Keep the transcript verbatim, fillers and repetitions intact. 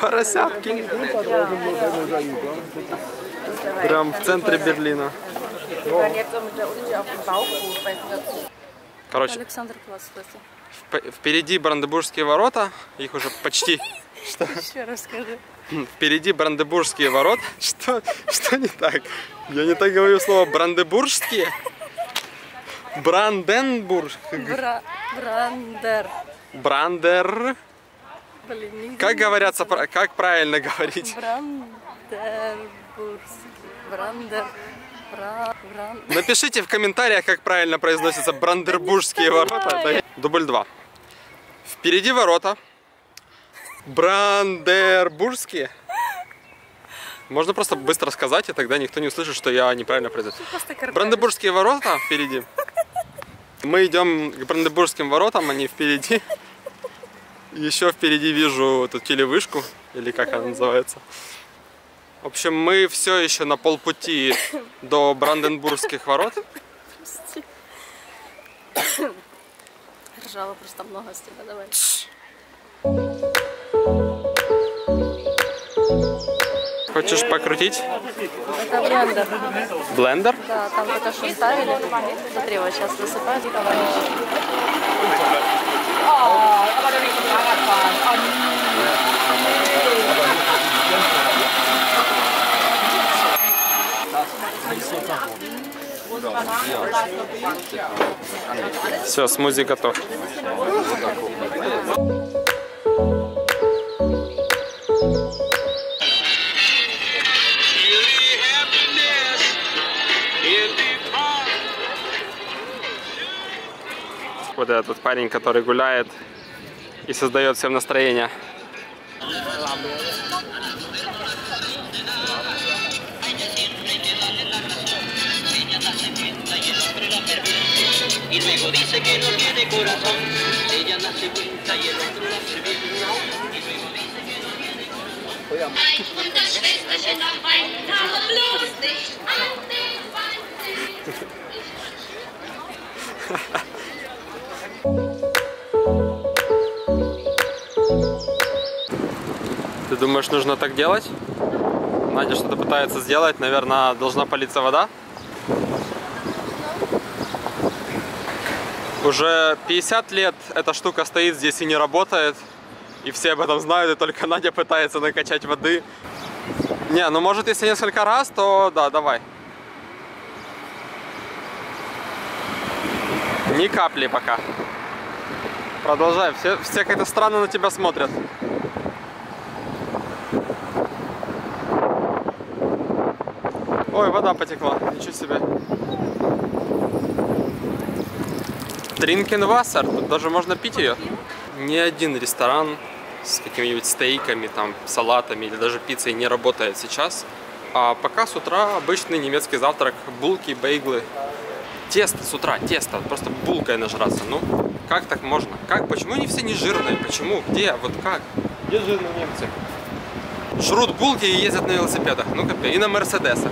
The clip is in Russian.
Поросятки. Прям в центре Берлина. Короче, впереди Бранденбургские ворота. Их уже почти... Что? Еще раз скажи. Впереди Бранденбургские ворота. Что? Что не так? Я не так говорю слово Бранденбургские. Бранденбург. Бра... Брандер. Брандер. Блин, как говорят, как правильно говорить? Бранденбургский. Брандер. Бра... Бранд... Напишите в комментариях, как правильно произносятся Бранденбургские ворота. Дубль два. Впереди ворота. Бранденбургские. Можно просто быстро сказать, и тогда никто не услышит, что я неправильно произнесу. Бранденбургские ворота впереди. Мы идем к Бранденбургским воротам, они впереди. Еще впереди вижу эту телевышку, или как она называется. В общем, мы все еще на полпути до Бранденбургских ворот. Прости. Ржала просто много с тебя, давай. Хочешь покрутить? Это блендер. Блендер? Да, там только что ставили. Смотри, вот сейчас высыпают, товарищи. Все, смузи готов. Вот этот парень, который гуляет и создает всем настроение. Ты думаешь, нужно так делать? Надя что-то пытается сделать, наверное, должна политься вода. Уже пятьдесят лет эта штука стоит здесь и не работает. И все об этом знают, и только Надя пытается накачать воды. Не, ну может если несколько раз, то да, давай. Ни капли пока. Продолжай, все, все как-то странно на тебя смотрят. Ой, вода потекла, ничего себе. Trinkenwasser, тут даже можно пить ее. Ни один ресторан с какими-нибудь стейками, там, салатами или даже пиццей не работает сейчас. А пока с утра обычный немецкий завтрак, булки, бейглы. Тесто с утра, тесто, просто булкой нажраться. Ну, как так можно? Как? Почему не все не жирные? Почему? Где? Вот как? Где жирные немцы? Жрут булки и ездят на велосипедах. Ну, как-то и на мерседесах.